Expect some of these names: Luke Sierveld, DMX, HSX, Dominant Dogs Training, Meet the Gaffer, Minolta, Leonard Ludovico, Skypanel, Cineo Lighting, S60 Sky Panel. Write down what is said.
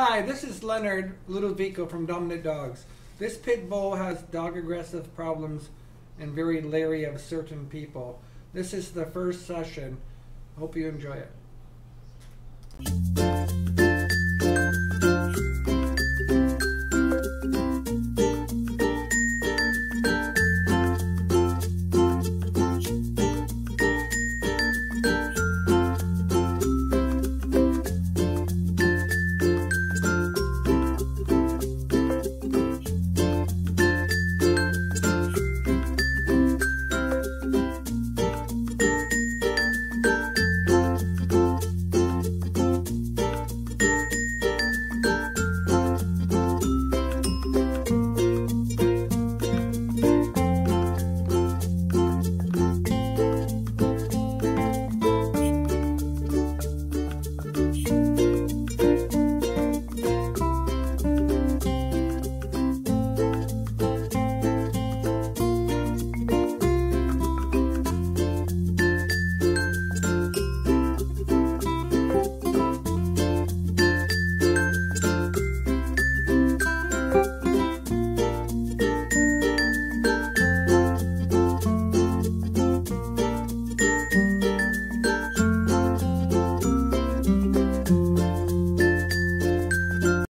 Hi, this is Leonard Ludovico from Dominant Dogs. This pit bull has dog aggressive problems and very leery of certain people. This is the first session. Hope you enjoy it.